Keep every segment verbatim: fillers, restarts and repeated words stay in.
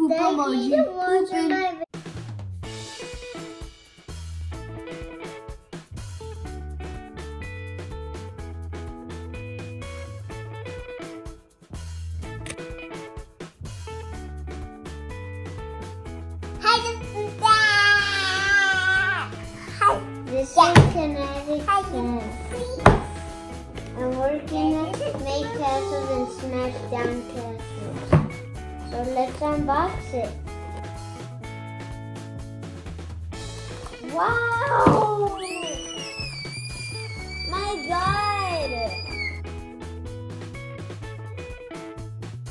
poop emoji. Poopin'. This yeah. is kinetic sand. And we're gonna make castles and smash down castles. So let's unbox it. Wow! My God!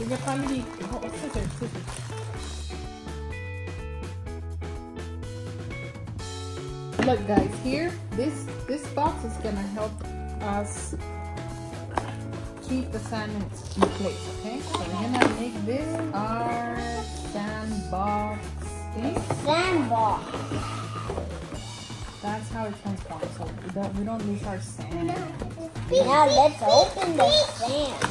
In the family, oh, scissors, scissors. Look guys, here, this, this box is gonna help us keep the sand in place, okay? So we're gonna make this our sandbox thing. Sandbox! That's how it transforms, so we don't, we don't lose our sand. Now let's open the sand.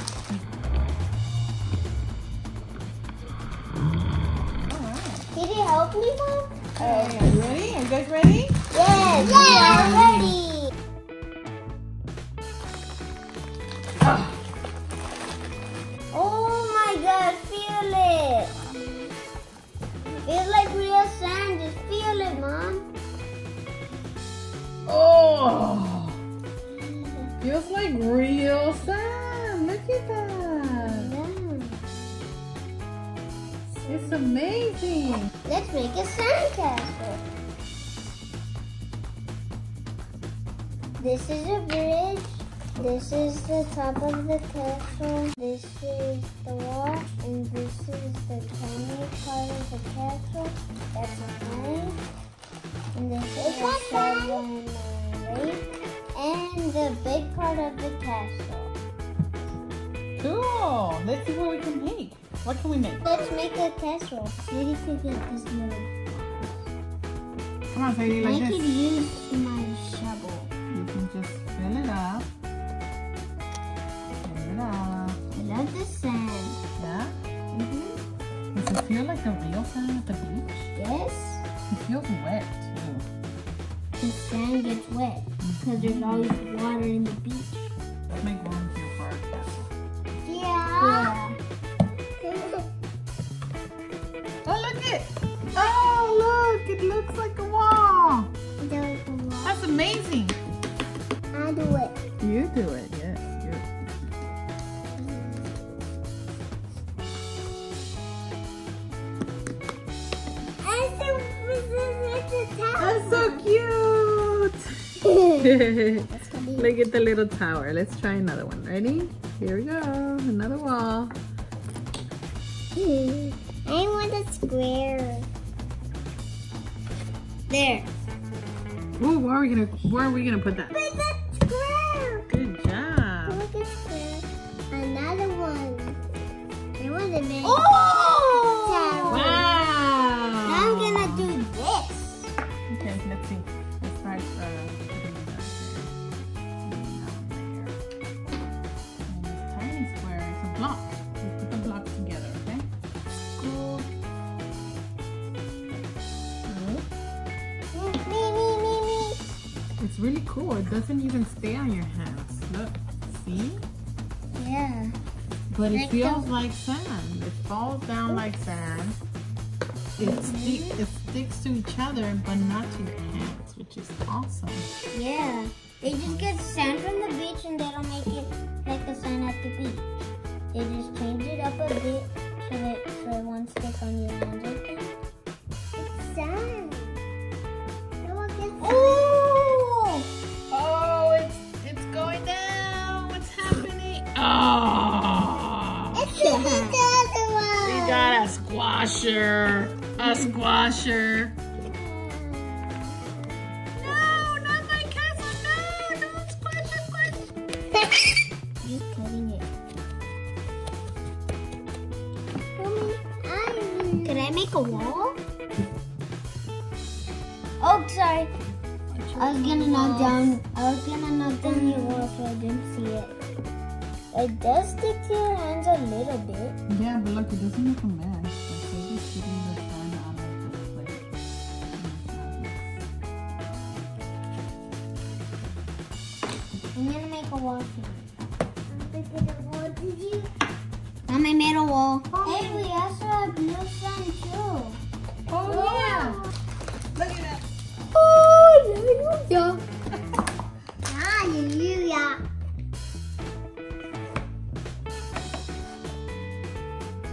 Alright. Can you help me, Mom? Alright, are you ready? Are you guys ready? Yes, yes, we are ready! Oh my God, feel it! It's like real sand, just feel it, Mom! Oh! Feels like real sand! Look at that! Yeah. It's amazing! Let's make a sandcastle! This is a bridge, this is the top of the castle, this is the wall, and this is the tiny part of the castle. That's mine. And this is the southern lake, and the big part of the castle. Cool! Let's see what we can make. What can we make? Let's make a castle. Maybe take it this way. Come on, Sadie, like this. I could use my shovel. You can just fill it up. Fill it up. I love the sand. Yeah? Mm-hmm. Does it feel like the real sand at the beach? Yes. It feels wet too. The sand gets wet because there's always water in the beach. Let's make one here for our castle. Yeah. yeah. Oh, look it. Oh, look. It looks like a wall. It looks like a wall. That's amazing. I do it. You do it, yes. You're... That's so cute! Look at the little tower. Let's try another one. Ready? Here we go. Another wall. I want a square. There. Ooh, where are we gonna where are we gonna put that? Oh! Wow! Now I'm gonna do this. Okay, let's see. Let's start putting it up there. And this tiny square is a block. We put the blocks together, okay? Cool. Me, me, me, me. It's really cool. It doesn't even stay on your hands. Look, see? Yeah. But it feels like sand. It falls down like sand. It, sti it sticks to each other, but not to your hands, which is awesome. Yeah. They just get sand from the beach and they don't make it like the sand at the beach. They just change it up a bit so it, so it won't stick on your hands, okay? It's sand. No one gets sand. Oh! Oh, it's, it's going down. What's happening? Oh! We got a squasher. A squasher. No, not my castle. No, no, squash it, squash it. Just cutting it. Mommy, I... Can I make a wall? Oh, sorry. I was gonna knock down. I was gonna knock down your wall so I didn't see it. It does stick to your hands a little bit. Yeah, but look, it doesn't make a mess. getting the sun on my display. I'm gonna make a wall for you. I'm gonna make a wall. Hey, we also have blue sun too. Oh yeah! Look at that. Oh, hallelujah! Hallelujah!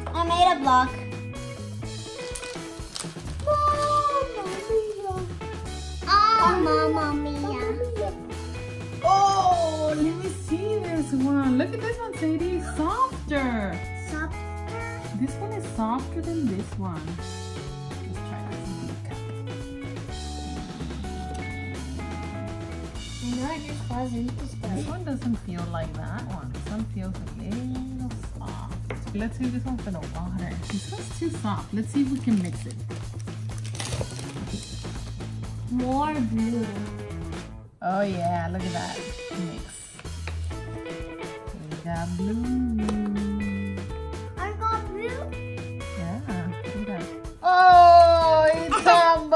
I made a block. Oh, Mamma Mia! Oh, Mamma Mia! Oh, let me see this one. Look at this one, Sadie. Softer. Softer. This one is softer than this one. No, it just wasn't. This one doesn't feel like that one. This one feels a little soft. Let's do this one for the water. This one's too soft. Let's see if we can mix it. More blue. Oh yeah, look at that. Mix. We got blue. I got blue? Yeah, look at that. Oh, it's tumbled!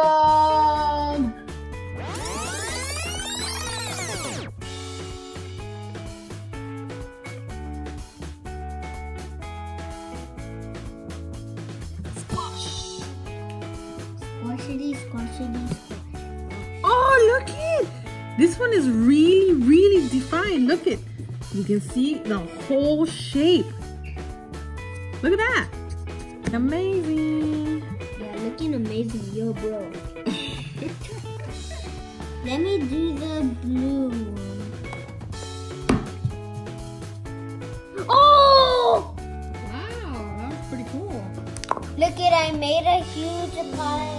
Oh, look it! This one is really, really defined. Look it. You can see the whole shape. Look at that. Amazing. Yeah, looking amazing. Yo, bro. Let me do the blue one. Oh! Wow, that was pretty cool. Look it, I made a huge pile.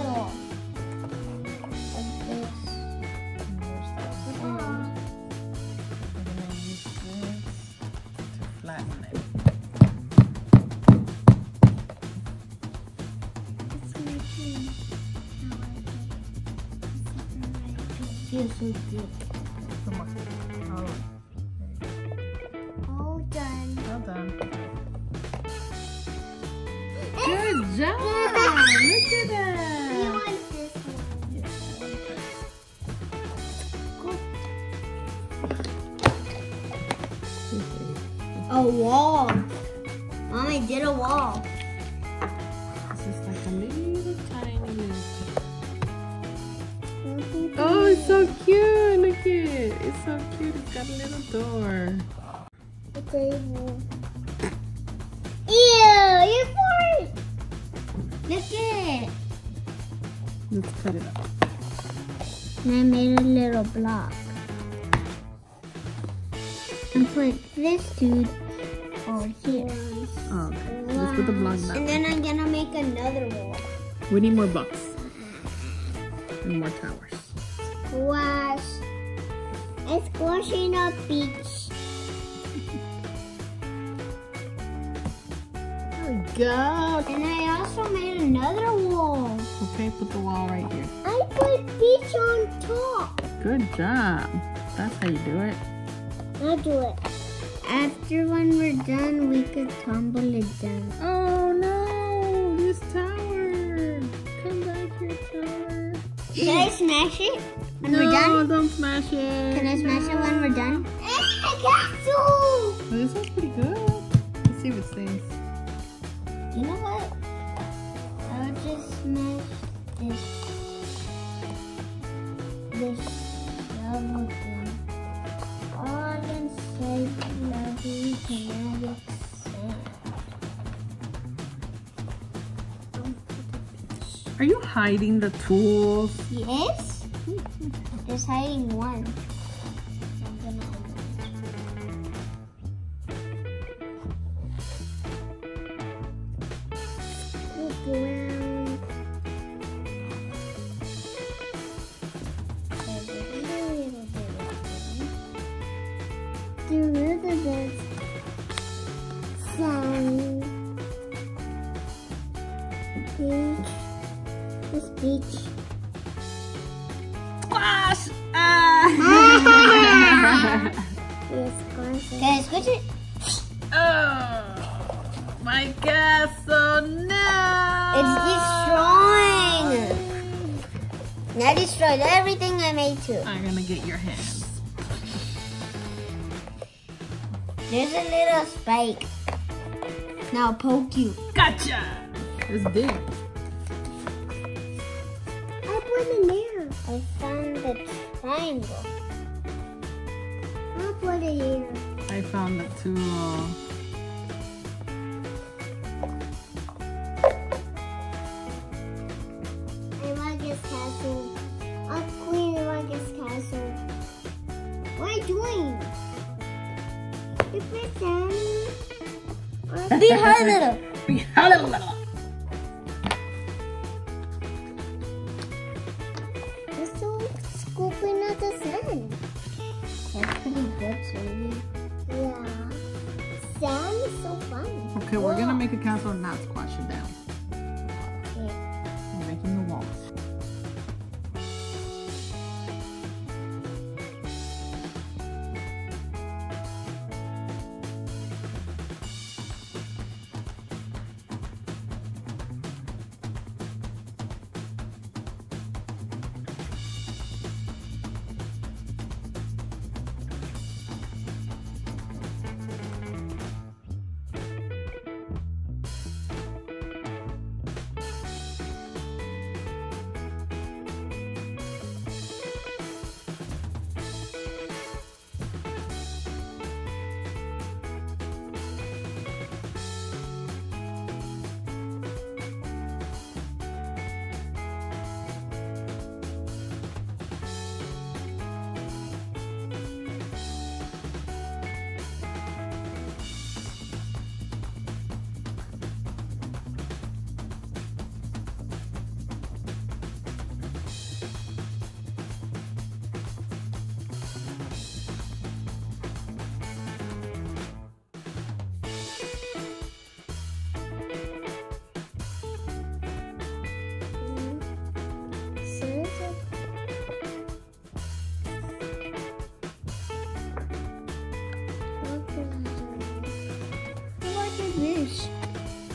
Feels so good. Come on. Oh. All done. All done. Good job! Look at that! You want this one? Yes, I want this. Cool. A wall. Mom, I did a wall. This is like a little tiny little. Oh, it's so cute! Look at it! It's so cute! It's got a little door. A table. Ew! You forced! Look at it! Let's cut it up. And I made a little block. And put this dude over here. Oh, okay. Wow. Let's put the block back. And then I'm gonna make another wall. We need more blocks. And more towers. Squash. It's squashing a beach. There we go. And I also made another wall. Okay, put the wall right here. I put beach on top. Good job. That's how you do it. I'll do it. After when we're done, we could tumble it down. Oh no, this tower. Come back here, tower. Should I smash it when no, we're done? No, don't smash it. Can I smash no. it when we're done? I got to! Well, this one's pretty good. Let's see what it sings. You know what? I'll just smash this. This level thing. All I can say is kinetic sand. Are you hiding the tools? Yes. There's hiding one. I'm gonna hide this. Look around. There's a little bit of sand. There's a little bit of sand. Beach. This beach. Squash! Ah! Can I squish it? Oh! My castle, no! It's this I destroyed everything I made too. I'm gonna get your hands. There's a little spike. Now poke you. Gotcha! It's big. I put in there. I found the triangle. I'll put it here. I found the tool. Be high little. Be high little. Just scooping out the sand. That's pretty good, Jamie. Yeah. Sand is so fun. Okay, yeah. We're gonna make a castle and not squash it down. Yeah. We're making the walls.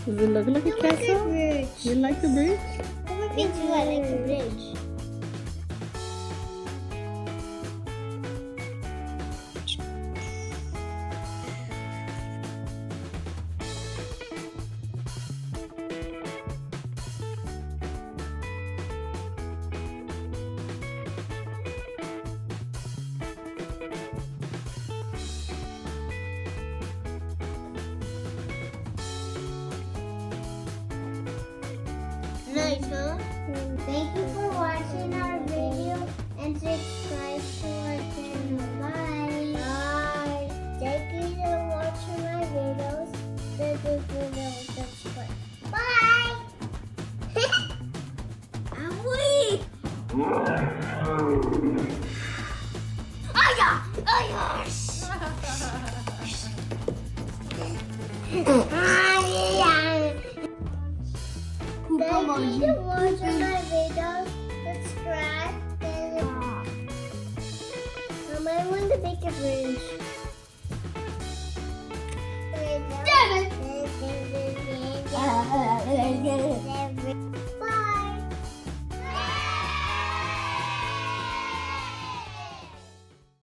Does it look like a castle? Like a you like the bridge? Me too, I like the bridge. Nice, huh? Thank you for watching our video and subscribe to our channel. Bye. Bye. Thank you for watching my videos. Thank you for subscribe. Bye. I'm weak. Aya! Aya! Thank you for watching my videos, subscribe, and I want to make a bridge.